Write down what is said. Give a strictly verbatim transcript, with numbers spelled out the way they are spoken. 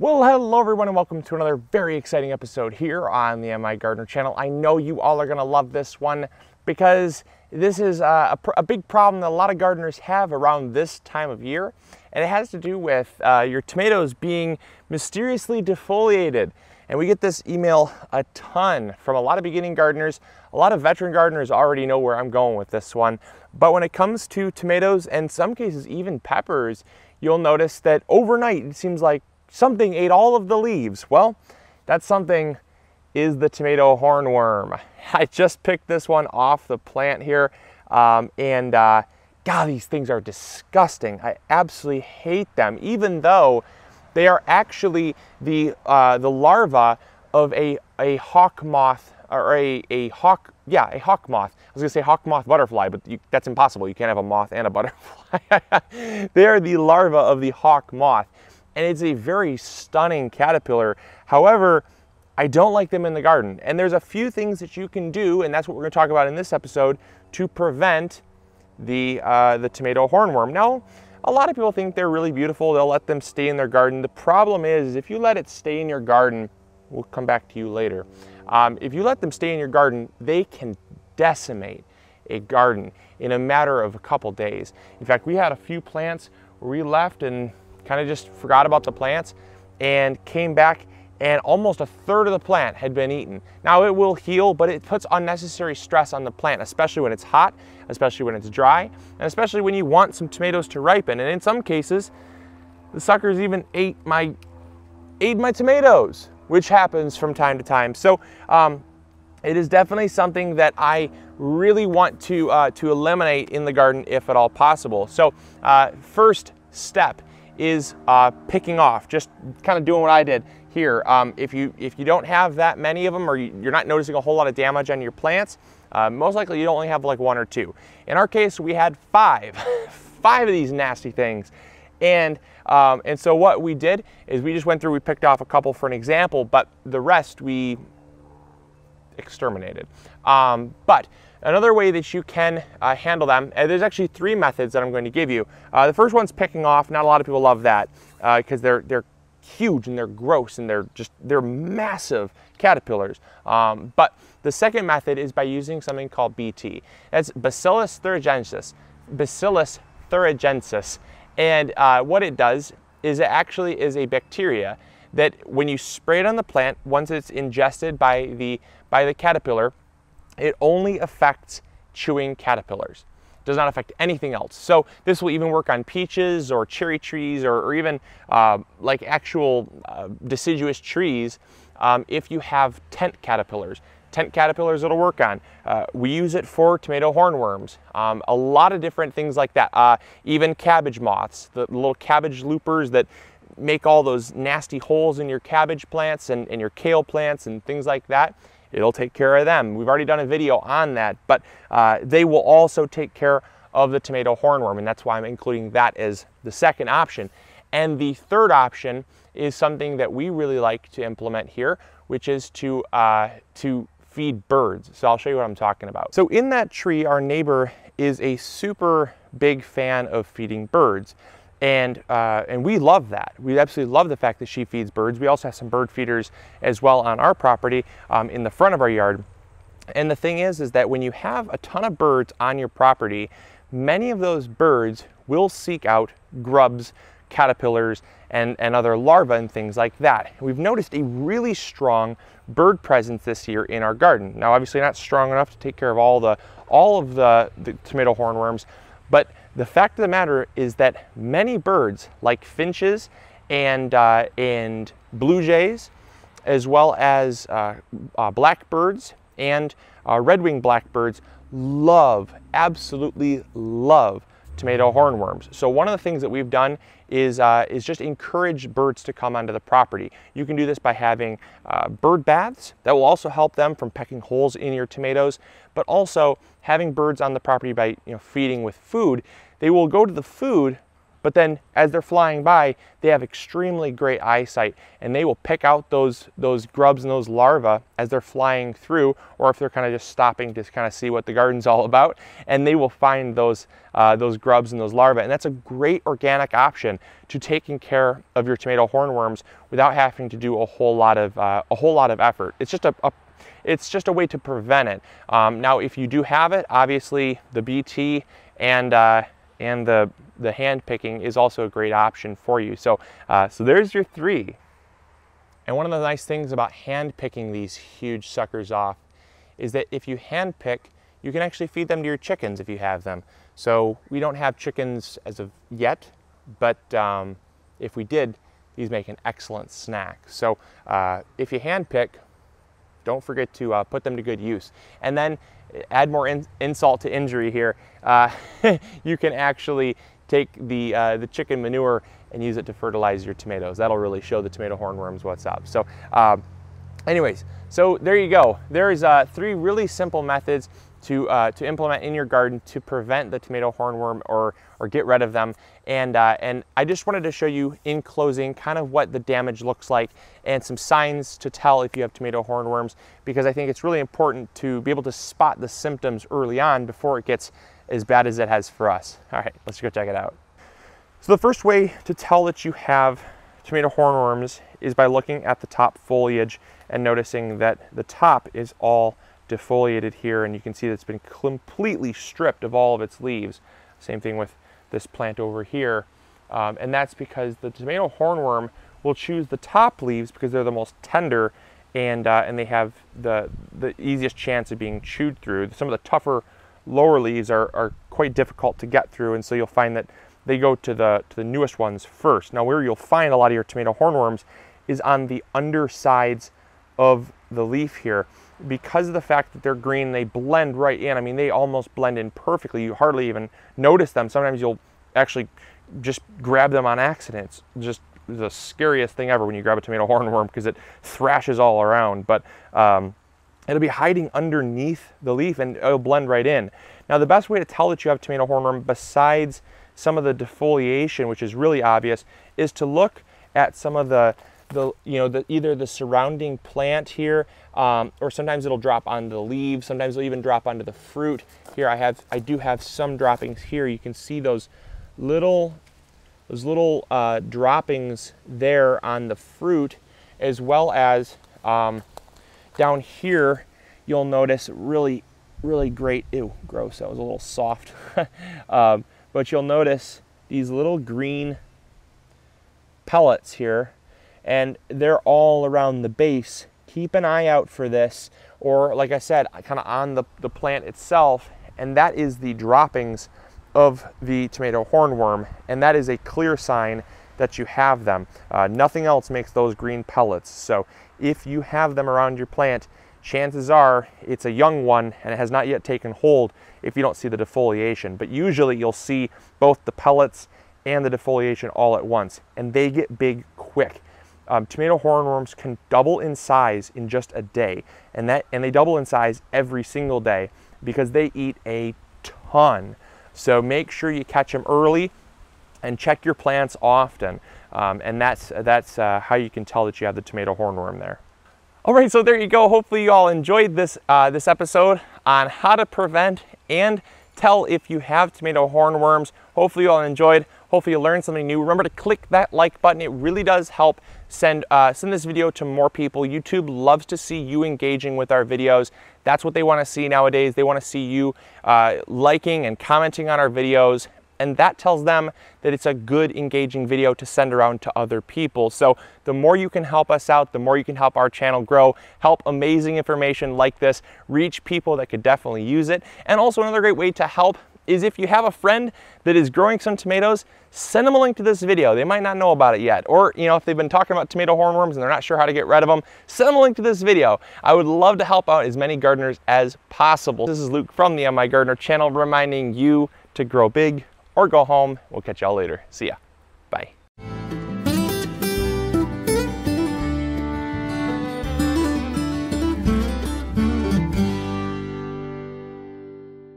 Well, hello everyone and welcome to another very exciting episode here on the M I Gardener channel. I know you all are going to love this one because this is a, a, a big problem that a lot of gardeners have around this time of year, and it has to do with uh, your tomatoes being mysteriously defoliated. And we get this email a ton from a lot of beginning gardeners. A lot of veteran gardeners already know where I'm going with this one, but when it comes to tomatoes and in some cases even peppers, you'll notice that overnight it seems like something ate all of the leaves. Well, that something is the tomato hornworm. I just picked this one off the plant here, um, and uh, God, these things are disgusting. I absolutely hate them, even though they are actually the uh, the larva of a a hawk moth or a a hawk yeah a hawk moth. I was gonna say hawk moth butterfly, but you, that's impossible. You can't have a moth and a butterfly. They are the larva of the hawk moth. And it's a very stunning caterpillar. However, I don't like them in the garden. And there's a few things that you can do, and that's what we're gonna talk about in this episode, to prevent the, uh, the tomato hornworm. Now, a lot of people think they're really beautiful. They'll let them stay in their garden. The problem is, if you let it stay in your garden, we'll come back to you later. Um, if you let them stay in your garden, they can decimate a garden in a matter of a couple days. In fact, we had a few plants where we left and kind of just forgot about the plants and came back and almost a third of the plant had been eaten. Now it will heal, but it puts unnecessary stress on the plant, especially when it's hot, especially when it's dry, and especially when you want some tomatoes to ripen. And in some cases, the suckers even ate my, ate my tomatoes, which happens from time to time. So um, it is definitely something that I really want to, uh, to eliminate in the garden if at all possible. So uh, first step is uh, picking off, just kind of doing what I did here. Um, if you if you don't have that many of them, or you, you're not noticing a whole lot of damage on your plants, uh, most likely you only have like one or two. In our case, we had five, five of these nasty things, and um, and so what we did is we just went through, we picked off a couple for an example, but the rest we exterminated. Um, but another way that you can uh, handle them, and there's actually three methods that I'm going to give you. Uh, the first one's picking off. Not a lot of people love that because uh, they're they're huge and they're gross and they're just they're massive caterpillars. Um, but the second method is by using something called B T. That's Bacillus thuringiensis. Bacillus thuringiensis, and uh, what it does is it actually is a bacteria that when you spray it on the plant, once it's ingested by the by the caterpillar, it only affects chewing caterpillars. It does not affect anything else. So this will even work on peaches or cherry trees, or, or even uh, like actual uh, deciduous trees. Um, if you have tent caterpillars, tent caterpillars it'll work on. Uh, we use it for tomato hornworms, um, a lot of different things like that. Uh, even cabbage moths, the little cabbage loopers that make all those nasty holes in your cabbage plants and, and your kale plants and things like that. It'll take care of them. We've already done a video on that, but uh, they will also take care of the tomato hornworm, and that's why I'm including that as the second option. And the third option is something that we really like to implement here, which is to, uh, to feed birds. So I'll show you what I'm talking about. So in that tree, our neighbor is a super big fan of feeding birds. And, uh, and we love that. We absolutely love the fact that she feeds birds. We also have some bird feeders as well on our property um, in the front of our yard. And the thing is, is that when you have a ton of birds on your property, many of those birds will seek out grubs, caterpillars, and, and other larvae and things like that. We've noticed a really strong bird presence this year in our garden. Now, obviously not strong enough to take care of all, the, all of the, the tomato hornworms, but the fact of the matter is that many birds, like finches and, uh, and blue jays, as well as uh, uh, blackbirds and uh, red-winged blackbirds, love, absolutely love tomato hornworms. So one of the things that we've done is, uh, is just encourage birds to come onto the property. You can do this by having uh, bird baths. That will also help them from pecking holes in your tomatoes, but also having birds on the property by you know, feeding with food. They will go to the food But then as they're flying by, they have extremely great eyesight, and they will pick out those, those grubs and those larvae as they're flying through, or if they're kind of just stopping to kind of see what the garden's all about, and they will find those, uh, those grubs and those larvae. And that's a great organic option to taking care of your tomato hornworms without having to do a whole lot of, uh, a whole lot of effort. It's just a, a It's just a way to prevent it. Um, now, if you do have it, obviously the B T and uh, and the the hand picking is also a great option for you. So, uh, so there's your three. And one of the nice things about hand picking these huge suckers off is that if you hand pick, you can actually feed them to your chickens if you have them. So we don't have chickens as of yet, but um, if we did, these make an excellent snack. So uh, if you hand pick, don't forget to uh, put them to good use. And then add more in insult to injury here. Uh, you can actually take the, uh, the chicken manure and use it to fertilize your tomatoes. That'll really show the tomato hornworms what's up. So uh, anyways, so there you go. There is uh, three really simple methods to, uh, to implement in your garden to prevent the tomato hornworm or, or get rid of them. And, uh, and I just wanted to show you in closing kind of what the damage looks like and some signs to tell if you have tomato hornworms, because I think it's really important to be able to spot the symptoms early on before it gets as bad as it has for us. All right, let's go check it out. So the first way to tell that you have tomato hornworms is by looking at the top foliage and noticing that the top is all defoliated here, and you can see that it's been completely stripped of all of its leaves. Same thing with this plant over here. Um, and that's because the tomato hornworm will choose the top leaves because they're the most tender, and, uh, and they have the, the easiest chance of being chewed through. Some of the tougher lower leaves are, are quite difficult to get through, and so you'll find that they go to the, to the newest ones first. Now, where you'll find a lot of your tomato hornworms is on the undersides of the leaf here. Because of the fact that they're green, they blend right in. I mean, they almost blend in perfectly. You hardly even notice them. Sometimes you'll actually just grab them on accident. It's just the scariest thing ever when you grab a tomato hornworm, because it thrashes all around. But um, it'll be hiding underneath the leaf, and it'll blend right in. Now, the best way to tell that you have tomato hornworm, besides some of the defoliation, which is really obvious, is to look at some of the The, you know, the, either the surrounding plant here, um, or sometimes it'll drop onto the leaves. Sometimes it'll even drop onto the fruit. Here I have, I do have some droppings here. You can see those little, those little uh, droppings there on the fruit, as well as um, down here. You'll notice really, really great. Ew, gross. That was a little soft. um, but you'll notice these little green pellets here, and they're all around the base. Keep an eye out for this, or like I said, kind of on the, the plant itself, and that is the droppings of the tomato hornworm, and that is a clear sign that you have them. Uh, nothing else makes those green pellets, so if you have them around your plant, chances are it's a young one and it has not yet taken hold if you don't see the defoliation. But usually you'll see both the pellets and the defoliation all at once, and they get big quick. Um, tomato hornworms can double in size in just a day, and that and they double in size every single day because they eat a ton. So make sure you catch them early and check your plants often, um, and that's that's uh, how you can tell that you have the tomato hornworm there. All right, so there you go. Hopefully you all enjoyed this uh, this episode on how to prevent and tell if you have tomato hornworms. Hopefully you all enjoyed. Hopefully you learned something new. Remember to click that like button. It really does help send uh, send this video to more people. YouTube loves to see you engaging with our videos. That's what they want to see nowadays. They want to see you uh, liking and commenting on our videos, and that tells them that it's a good engaging video to send around to other people. So the more you can help us out, the more you can help our channel grow, help amazing information like this reach people that could definitely use it. And also another great way to help is if you have a friend that is growing some tomatoes, send them a link to this video. They might not know about it yet. Or, you know, if they've been talking about tomato hornworms and they're not sure how to get rid of them, send them a link to this video. I would love to help out as many gardeners as possible. This is Luke from the M I Gardener channel, reminding you to grow big or go home. We'll catch y'all later. See ya. Bye.